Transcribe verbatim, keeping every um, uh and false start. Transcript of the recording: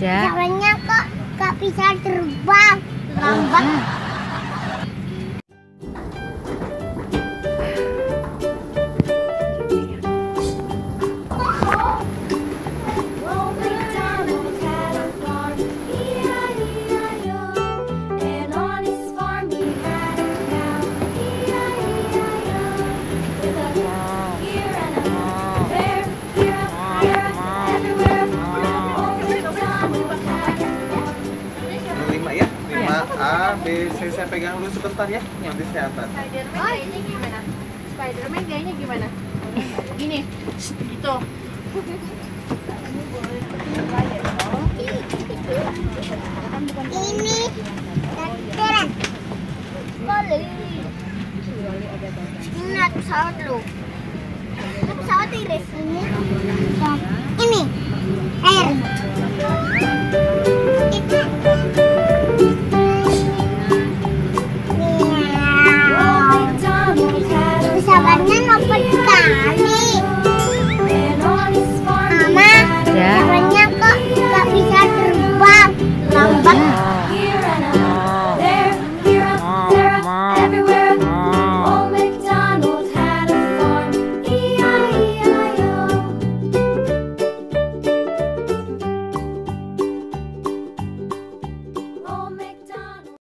Ada. Jalannya kok gak bisa terbang. Lambat. Saya pegang dulu sebentar ya, nanti saya atas. Spiderman gayanya gimana? Spiderman gayanya gimana? Gini, gitu. Ini teran. Boleh. Ini pesawat lu. Pesawat ini. Ini.